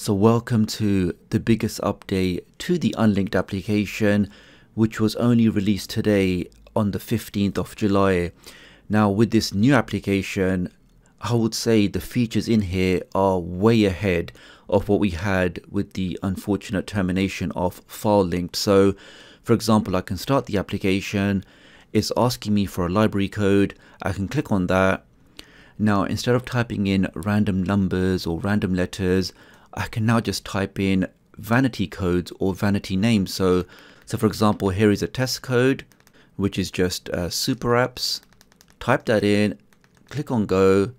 So welcome to the biggest update to the Unlinked application, which was only released today on the 15th of July. Now with this new application, I would say the features in here are way ahead of what we had with the unfortunate termination of FileLinked. So for example, I can start the application. It's asking me for a library code. I can click on that. Now instead of typing in random numbers or random letters, I can now just type in vanity codes or vanity names. So for example, here is a test code, which is just super apps. Type that in, click on go.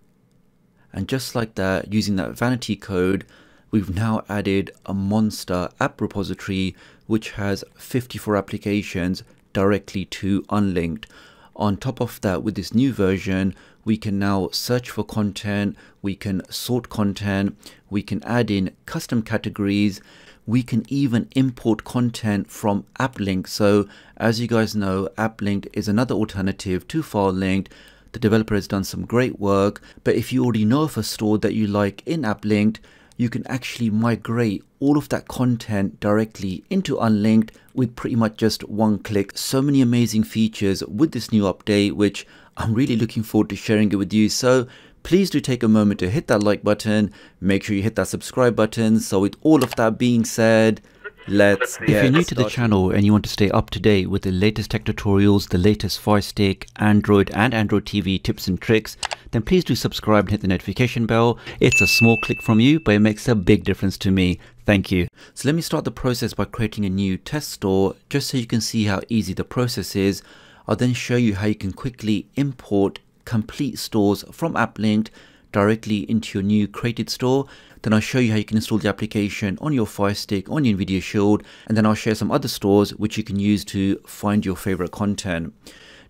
And just like that, using that vanity code, we've now added a monster app repository, which has 54 applications directly to Unlinked. On top of that, with this new version, we can now search for content, we can sort content, we can add in custom categories, we can even import content from AppLinked. So as you guys know, AppLinked is another alternative to FileLinked. The developer has done some great work, but if you already know of a store that you like in AppLinked, you can actually migrate all of that content directly into Unlinked with pretty much just one click. So many amazing features with this new update, which I'm really looking forward to sharing it with you. So please do take a moment to hit that like button. Make sure you hit that subscribe button. So with all of that being said, let's get started. If you're new to the channel and you want to stay up to date with the latest tech tutorials, the latest Fire Stick, Android and Android TV tips and tricks, then please do subscribe and hit the notification bell. It's a small click from you, but it makes a big difference to me. Thank you. So let me start the process by creating a new test store, just so you can see how easy the process is. I'll then show you how you can quickly import complete stores from AppLinked directly into your new created store. Then I'll show you how you can install the application on your Fire Stick, on your Nvidia Shield, and then I'll share some other stores which you can use to find your favorite content.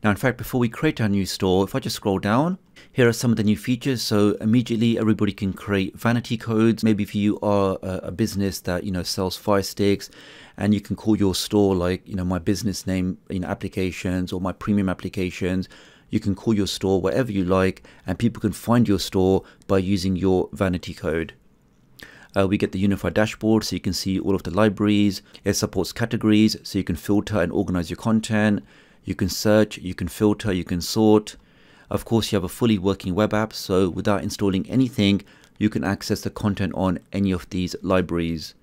Now, in fact, before we create our new store, if I just scroll down, here are some of the new features. So immediately everybody can create vanity codes. Maybe if you are a business that, you know, sells Fire Sticks, and you can call your store like, you know, my business name, you know, applications, or my premium applications. You can call your store whatever you like, and people can find your store by using your vanity code. We get the unified dashboard, so you can see all of the libraries. It supports categories, so you can filter and organize your content. You can search, you can filter, you can sort. Of course, you have a fully working web app, so without installing anything, you can access the content on any of these libraries.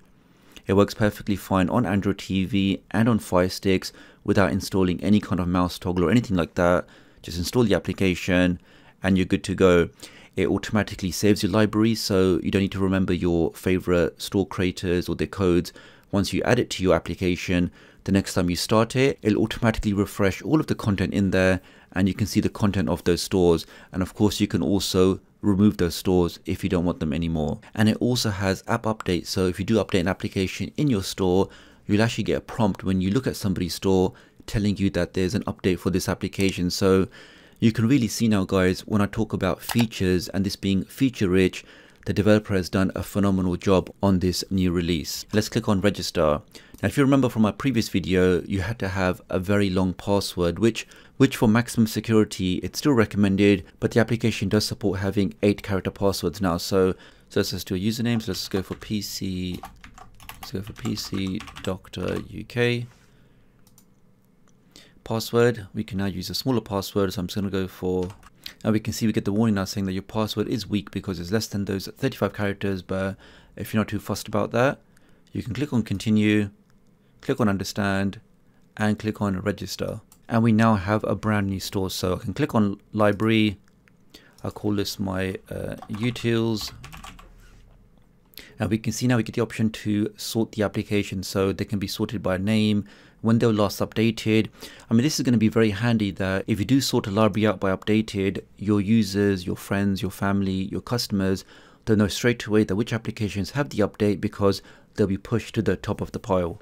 It works perfectly fine on Android TV and on Fire Sticks without installing any kind of mouse toggle or anything like that. Just install the application and you're good to go. It automatically saves your library, so you don't need to remember your favorite store creators or their codes. Once you add it to your application, the next time you start it, it'll automatically refresh all of the content in there, and you can see the content of those stores. And of course, you can also remove those stores if you don't want them anymore. And it also has app updates, so if you do update an application in your store, you'll actually get a prompt when you look at somebody's store telling you that there's an update for this application. So you can really see now, guys, when I talk about features and this being feature rich, the developer has done a phenomenal job on this new release. Let's click on register. Now, if you remember from my previous video, you had to have a very long password, which for maximum security, it's still recommended, but the application does support having 8-character passwords now. So let's just do a username. So let's go for PC, let's go for TechDoctorUK. Password, we can now use a smaller password, so I'm just gonna go for, and we can see we get the warning now saying that your password is weak because it's less than those 35 characters, but if you're not too fussed about that, you can click on continue, click on understand, and click on register. And we now have a brand new store, so I can click on library, I'll call this my utils, and we can see now we get the option to sort the application, so they can be sorted by name, when they were last updated. I mean, this is going to be very handy that if you do sort a library out by updated, your users, your friends, your family, your customers, they'll know straight away that which applications have the update because they'll be pushed to the top of the pile.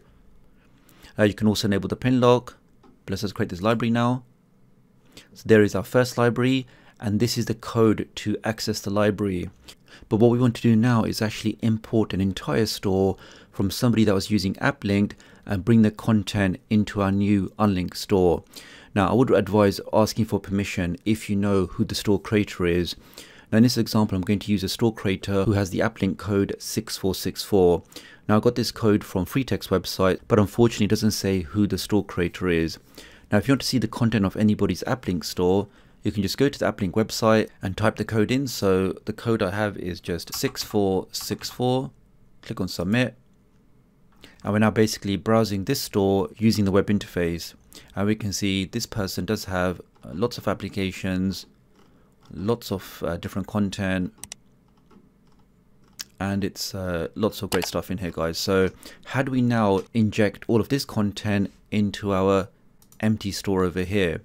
You can also enable the pin lock. Let's just create this library now. So there is our first library, and this is the code to access the library. But what we want to do now is actually import an entire store from somebody that was using AppLinked and bring the content into our new Unlinked store. Now, I would advise asking for permission if you know who the store creator is. Now in this example, I'm going to use a store creator who has the AppLinked code 6464. Now I got this code from FreeText website, but unfortunately it doesn't say who the store creator is. Now if you want to see the content of anybody's AppLinked store, you can just go to the AppLinked website and type the code in. So the code I have is just 6464. Click on submit. And we're now basically browsing this store using the web interface. And we can see this person does have lots of applications, lots of different content, and it's lots of great stuff in here, guys. So how do we now inject all of this content into our empty store over here?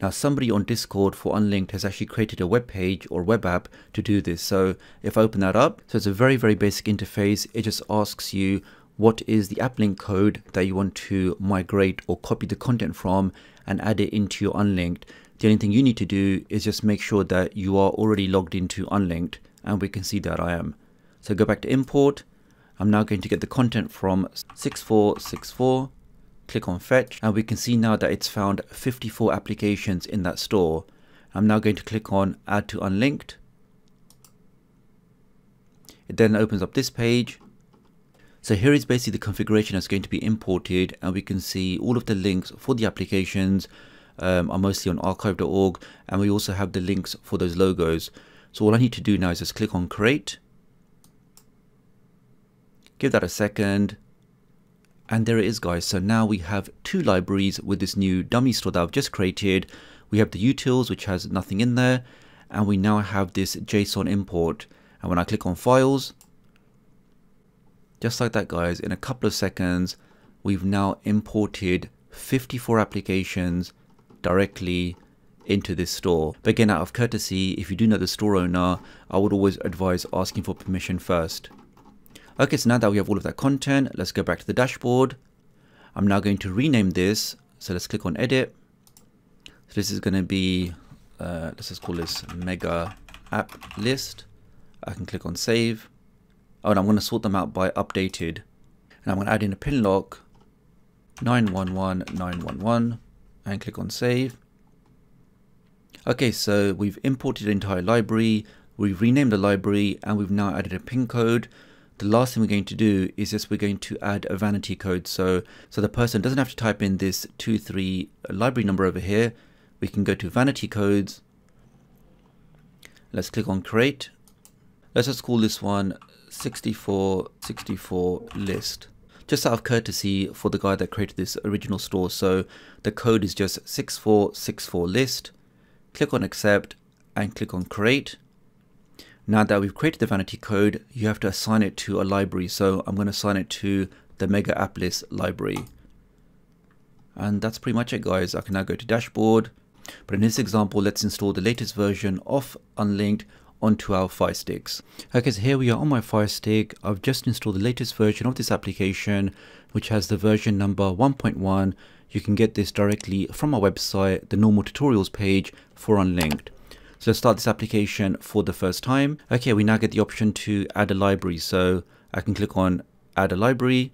Now somebody on Discord for Unlinked has actually created a web page or web app to do this. So if I open that up, so it's a very, very basic interface. It just asks you what is the AppLinked code that you want to migrate or copy the content from and add it into your Unlinked. The only thing you need to do is just make sure that you are already logged into Unlinked, and we can see that I am. So go back to import. I'm now going to get the content from 6464. Click on fetch, and we can see now that it's found 54 applications in that store. I'm now going to click on add to Unlinked. It then opens up this page. So here is basically the configuration that's going to be imported, and we can see all of the links for the applications are mostly on archive.org, and we also have the links for those logos. So all I need to do now is just click on create, give that a second, and there it is, guys. So now we have two libraries with this new dummy store that I've just created. We have the utils, which has nothing in there, and we now have this JSON import. And when I click on files, just like that, guys, in a couple of seconds, we've now imported 54 applications directly into this store. But again, out of courtesy, if you do know the store owner, I would always advise asking for permission first. Okay, so now that we have all of that content, let's go back to the dashboard. I'm now going to rename this. So let's click on edit. So this is going to be, let's just call this mega app list. I can click on save. Oh, and I'm going to sort them out by updated. And I'm going to add in a pin lock 911911 and click on save. Okay, so we've imported the entire library. We've renamed the library, and we've now added a pin code. The last thing we're going to do is just we're going to add a vanity code. So the person doesn't have to type in this 23 library number over here. We can go to vanity codes. Let's click on create. Let's just call this one 6464 list, just out of courtesy for the guy that created this original store. So the code is just 6464 list. Click on accept and click on create. Now that we've created the vanity code, you have to assign it to a library. So I'm going to assign it to the Mega App List library. And that's pretty much it, guys. I can now go to dashboard. But in this example, let's install the latest version of Unlinked onto our Fire Sticks. Okay, so here we are on my Fire Stick. I've just installed the latest version of this application, which has the version number 1.1. You can get this directly from our website, the normal tutorials page for Unlinked. So let's start this application for the first time. Okay, we now get the option to add a library. So I can click on add a library.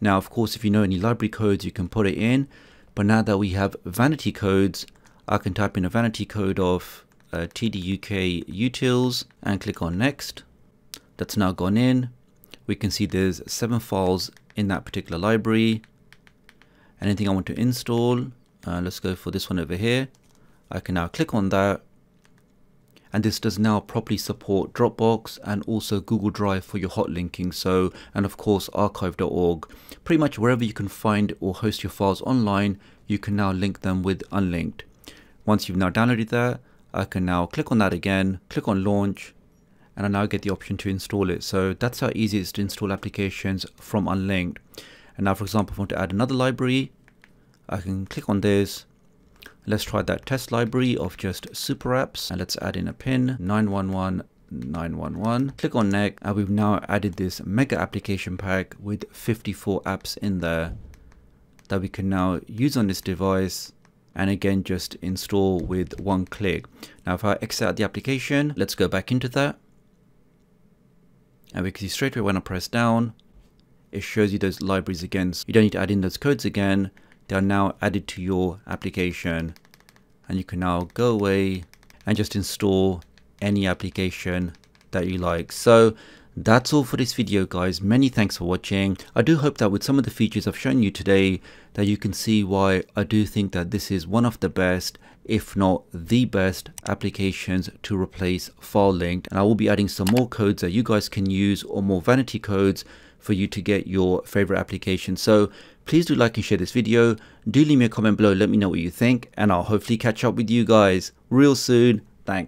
Now, of course, if you know any library codes, you can put it in. But now that we have vanity codes, I can type in a vanity code of TDUK utils and click on next. That's now gone in. We can see there's 7 files in that particular library. Anything I want to install, let's go for this one over here. I can now click on that. And this does now properly support Dropbox and also Google Drive for your hot linking. So, and of course, archive.org. Pretty much wherever you can find or host your files online, you can now link them with Unlinked. Once you've now downloaded that, I can now click on that again, click on launch, and I now get the option to install it. So that's how easy it is to install applications from Unlinked. And now, for example, if I want to add another library, I can click on this. Let's try that test library of just super apps, and let's add in a pin 911911. Click on next, and we've now added this mega application pack with 54 apps in there that we can now use on this device, and again just install with one click. Now if I exit out the application, let's go back into that, and we can see straight away when I press down, it shows you those libraries again. So you don't need to add in those codes again. They are now added to your application, and you can now go away and just install any application that you like. So that's all for this video, guys. Many thanks for watching. I do hope that with some of the features I've shown you today that you can see why I do think that this is one of the best, if not the best, applications to replace FileLinked. And I will be adding some more codes that you guys can use, or more vanity codes for you to get your favorite application. So please do like and share this video. Do leave me a comment below. Let me know what you think, and I'll hopefully catch up with you guys real soon. Thanks.